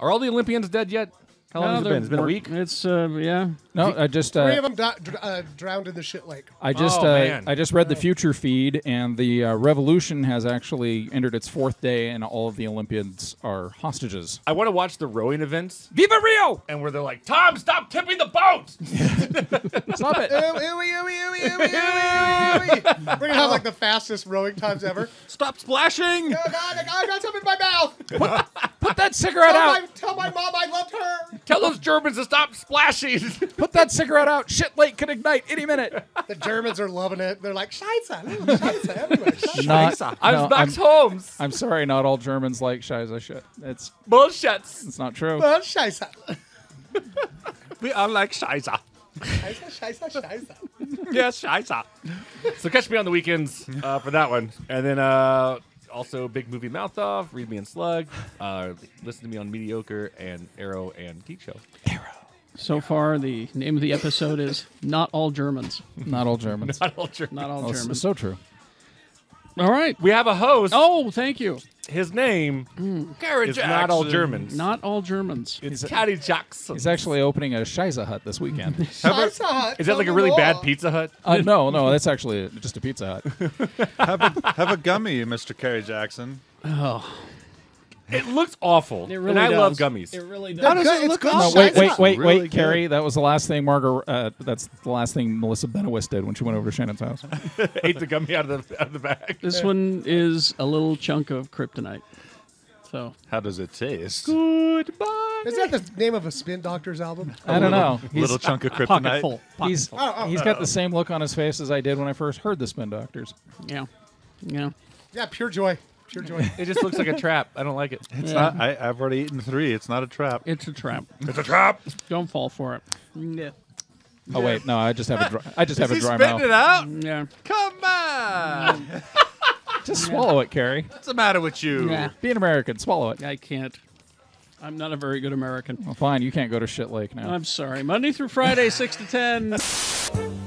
Are all the Olympians dead yet? How long has it been? It's been a week? It's, yeah. No, I just... Three of them drowned in the Shit Lake. I just read the future feed, and the revolution has actually entered its fourth day, and all of the Olympians are hostages. I want to watch the rowing events. Viva Rio! And where they're like, Tom, stop tipping the boat! Stop it. We're going to have, like, the fastest rowing times ever. Stop splashing! Oh, God, I got something in my mouth! Put that cigarette out! Tell my mom I loved her! Tell those Germans to stop splashing! Put that cigarette out. Shit Lake can ignite any minute. The Germans are loving it. They're like, Scheiße, Scheiße, everywhere. Scheiße. I'm Max Holmes. I'm sorry, not all Germans like Scheiße shit. It's bullshit. It's not true. Scheiße. We are like Scheiße. Scheiße, Scheiße, Scheiße. Yes, Scheiße. So catch me on the weekends for that one. And then... also, Big Movie Mouthoff, Read Me and Slug, listen to me on Mediocre and Arrow and Geekshow. Arrow. So far, the name of the episode is Not All Germans. Not all Germans. Not all Germans. Not all Germans. That's so true. All right. We have a host. Oh, thank you. His name Kerry Jackson. Not All Germans. Not All Germans. It's Kerry Jackson. He's actually opening a Scheiße Hut this weekend. Scheiße Hut? Is that like a really bad Pizza Hut? No, no. That's actually just a Pizza Hut. have a gummy, Mr. Kerry Jackson. Oh. It looks awful, it really and I does. Love gummies. It really does. How does it look awful? No, wait, Kerry. That was the last thing that's the last thing Melissa Benoist did when she went over to Shannon's house. Ate the gummy out of the bag. This one is a little chunk of kryptonite. So how does it taste? Goodbye. Is that the name of a Spin Doctors album? I don't know. Little chunk of kryptonite. Pocket full. He's got the same look on his face as I did when I first heard the Spin Doctors. Yeah. Yeah. Yeah. Pure joy. Your joint. It just looks like a trap. I don't like it. It's not. I've already eaten three. It's not a trap. It's a trap. It's a trap. Don't fall for it. Yeah. Oh wait, no. I just have a dry. I just have a dry mouth. Spit it out. Yeah. Come on. Just swallow it, Kerry. What's the matter with you? Yeah. Be an American. Swallow it. I can't. I'm not a very good American. Well, fine. You can't go to Shit Lake now. I'm sorry. Monday through Friday, 6 to 10.